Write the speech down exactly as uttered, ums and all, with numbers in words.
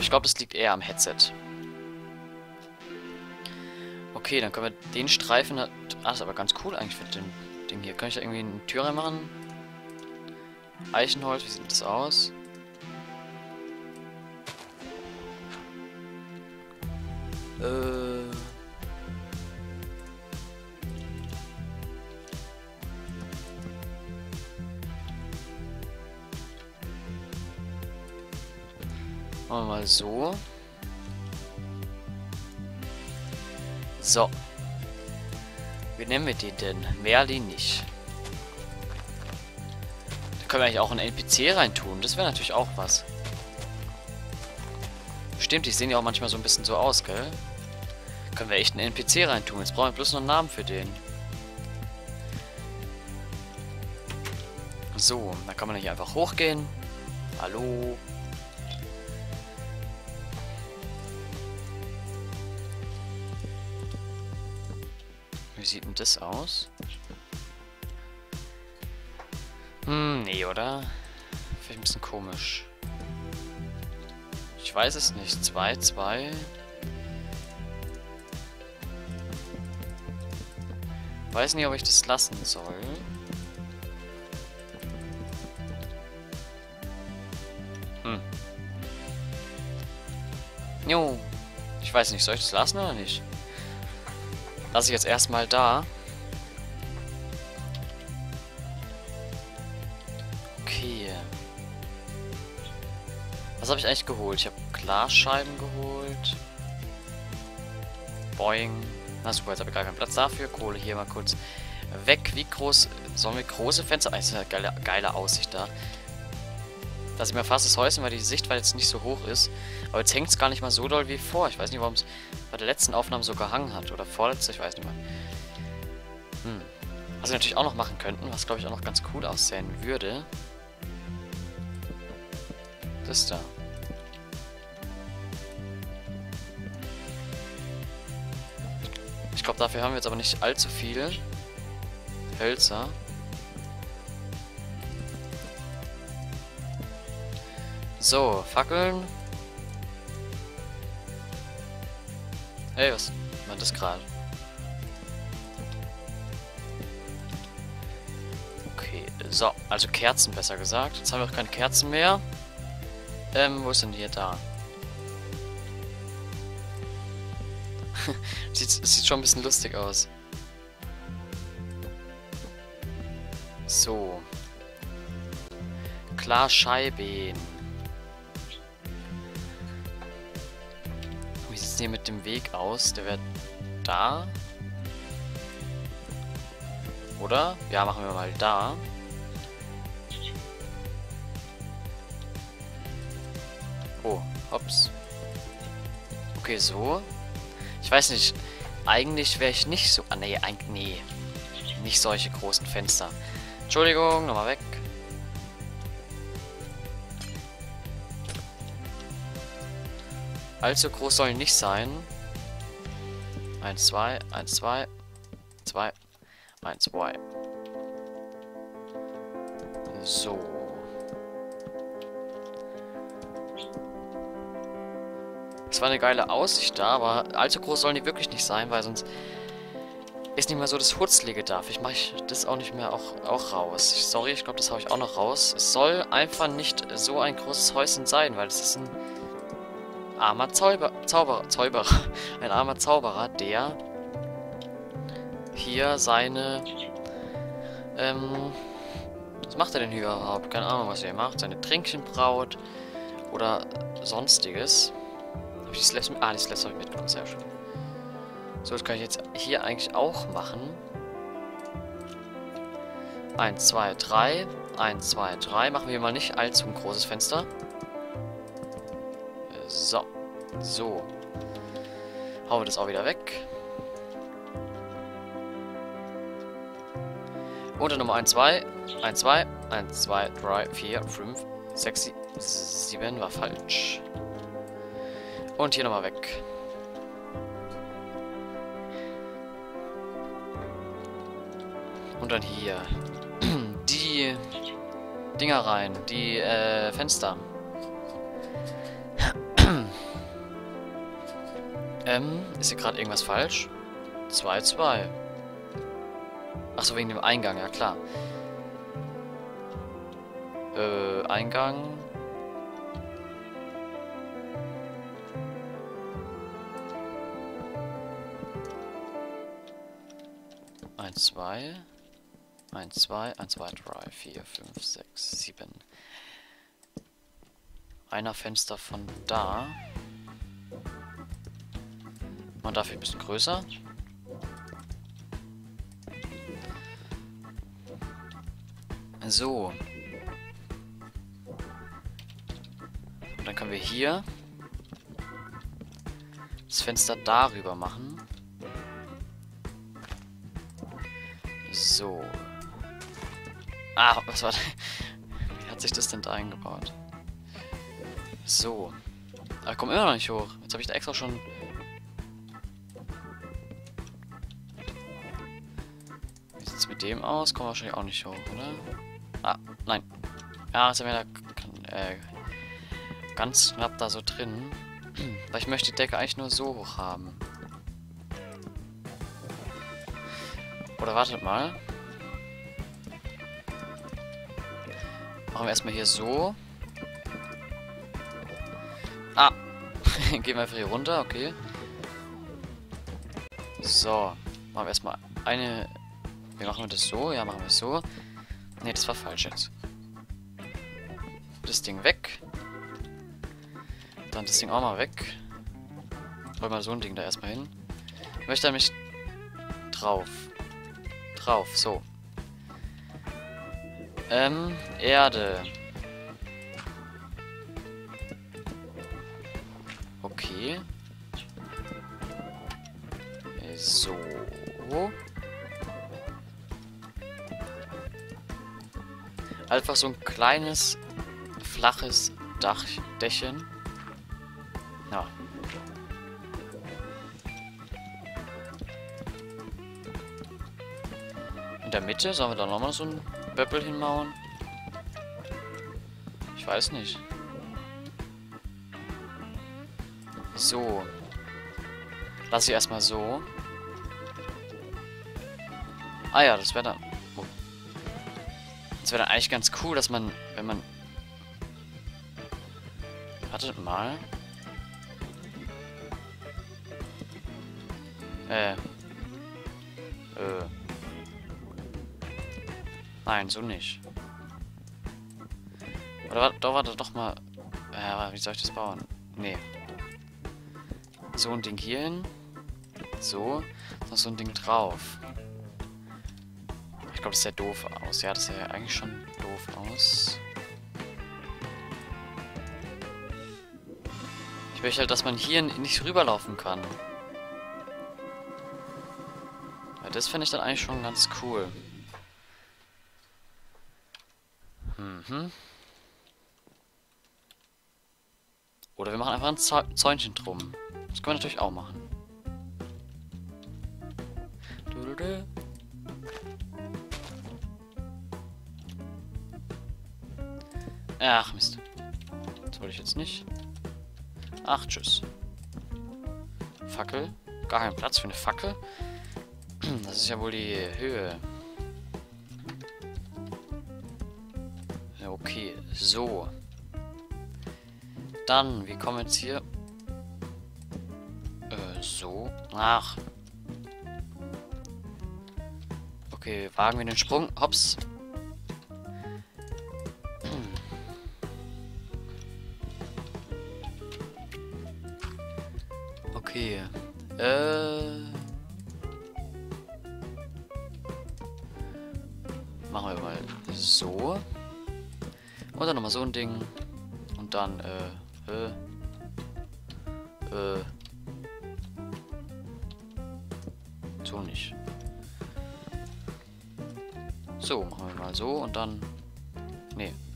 Aber ich glaube, das liegt eher am Headset. Okay, dann können wir den Streifen... Ah, das ist aber ganz cool eigentlich für den Ding hier. Kann ich da irgendwie eine Tür reinmachen? Eichenholz, wie sieht das aus? Äh... Machen wir mal so. So. Wie nennen wir den denn? Merlin nicht. Da können wir eigentlich auch einen N P C reintun. Das wäre natürlich auch was. Stimmt, die sehen ja auch manchmal so ein bisschen so aus, gell? Können wir echt einen N P C reintun. Jetzt brauchen wir bloß noch einen Namen für den. So, dann kann man nicht einfach hochgehen. Hallo. Wie sieht denn das aus? Hm, nee, oder? Vielleicht ein bisschen komisch. Ich weiß es nicht. zwei, zwei. Weiß nicht, ob ich das lassen soll. Hm. Jo. Ich weiß nicht, soll ich das lassen oder nicht? Lass ich jetzt erstmal da. Okay. Was habe ich eigentlich geholt? Ich habe Glasscheiben geholt. Boing. Na super, jetzt habe ich gar keinen Platz dafür. Kohle hier mal kurz weg. Wie groß sollen wir große Fenster? Eigentlich ist eine geile, geile Aussicht da. Da sieht man fast das Häuschen, weil die Sichtweite jetzt nicht so hoch ist. Aber jetzt hängt es gar nicht mal so doll wie vor. Ich weiß nicht, warum es bei der letzten Aufnahme so gehangen hat. Oder vorletzte, ich weiß nicht mehr. Hm. Was wir natürlich auch noch machen könnten, was glaube ich auch noch ganz cool aussehen würde. Das da. Ich glaube, dafür haben wir jetzt aber nicht allzu viel Hölzer. So, Fackeln. Hey, was war das gerade? Okay, so, also Kerzen besser gesagt. Jetzt haben wir auch keine Kerzen mehr. Ähm, wo ist denn die hier da? sieht, sieht schon ein bisschen lustig aus. So. Klar, Scheiben. Hier mit dem Weg aus, der wäre da. Oder? Ja, machen wir mal da. Oh, hops. Okay, so. Ich weiß nicht, eigentlich wäre ich nicht so... Ah, nee, eigentlich... Nee. Nicht solche großen Fenster. Entschuldigung, nochmal weg. Allzu groß soll nicht sein. eins, zwei, eins, zwei, zwei, eins, zwei. So. Es war eine geile Aussicht da, aber allzu groß sollen die wirklich nicht sein, weil sonst ist nicht mehr so das Hutzlige da. Ich mache das auch nicht mehr auch, auch raus. Sorry, ich glaube, das habe ich auch noch raus. Es soll einfach nicht so ein großes Häuschen sein, weil es ist ein... armer Zauber, Zauberer, Zauberer, ein armer Zauberer, der hier seine, ähm, was macht er denn hier überhaupt? Keine Ahnung, was er hier macht. Seine Trinkchen braut oder sonstiges. Hab ich die Slaps mit? Ah, die Slaps habe ich mitgenommen, sehr schön. So, das kann ich jetzt hier eigentlich auch machen. eins, zwei, drei, eins, zwei, drei. Machen wir hier mal nicht allzu ein großes Fenster. So, so. Hauen wir das auch wieder weg. Und dann Nummer eins, zwei, eins, zwei, eins, zwei, drei, vier, fünf, sechs, sieben war falsch. Und hier nochmal weg. Und dann hier die Dinger rein, die äh, Fenster. Ähm, ist hier gerade irgendwas falsch? zwei, zwei. Achso, wegen dem Eingang, ja klar. Äh, Eingang. eins, zwei, eins, zwei, eins, zwei, drei, vier, fünf, sechs, sieben. Einer Fenster von da. Man darf hier ein bisschen größer. So. Und dann können wir hier das Fenster darüber machen. So. Ah, was war das? Wie hat sich das denn da eingebaut? So. Ah, komm immer noch nicht hoch. Jetzt habe ich da extra schon... Wie sieht es mit dem aus? Kommen wir wahrscheinlich auch nicht hoch, oder? Ah, nein. Ja, jetzt sind wir da äh, ganz knapp da so drin. Weil ich möchte die Decke eigentlich nur so hoch haben. Oder wartet mal. Machen wir erstmal hier so. Ah. Gehen wir einfach hier runter, okay. So. Machen wir erstmal eine... Wie machen wir das so? Ja, machen wir es so. Ne, das war falsch jetzt. Das Ding weg. Dann das Ding auch mal weg. Wollen wir so ein Ding da erstmal hin. Ich möchte nämlich drauf. Drauf, so. Ähm, Erde. Okay. So. Einfach so ein kleines, flaches Dach, Dächchen. Ja. In der Mitte? Sollen wir da nochmal so ein Böppel hinmauern? Ich weiß nicht. So. Lass ich erstmal so. Ah ja, das wäre dann... Oh. Das wäre dann eigentlich ganz cool, dass man, wenn man... Wartet mal. Äh. Äh. Nein, so nicht. Oder da war das doch mal... Äh, wie soll ich das bauen? Nee. So ein Ding hier hin. So. Noch so ein Ding drauf. Ich glaube, das sieht ja doof aus. Ja, das sieht ja eigentlich schon doof aus. Ich möchte halt, dass man hier nicht rüberlaufen kann. Ja, das finde ich dann eigentlich schon ganz cool. Mhm. Oder wir machen einfach ein Zä Zäunchen drum. Das können wir natürlich auch machen. Ach Mist. Das wollte ich jetzt nicht. Ach, tschüss. Fackel. Gar kein Platz für eine Fackel. Das ist ja wohl die Höhe. Okay, so. Dann, wir kommen jetzt hier... Äh, so. Ach. Okay, wagen wir den Sprung. Hops. Okay. Äh... Machen wir mal so. Und dann nochmal so ein Ding. Und dann, äh, äh, äh. So nicht. So, machen wir mal so und dann. Nee.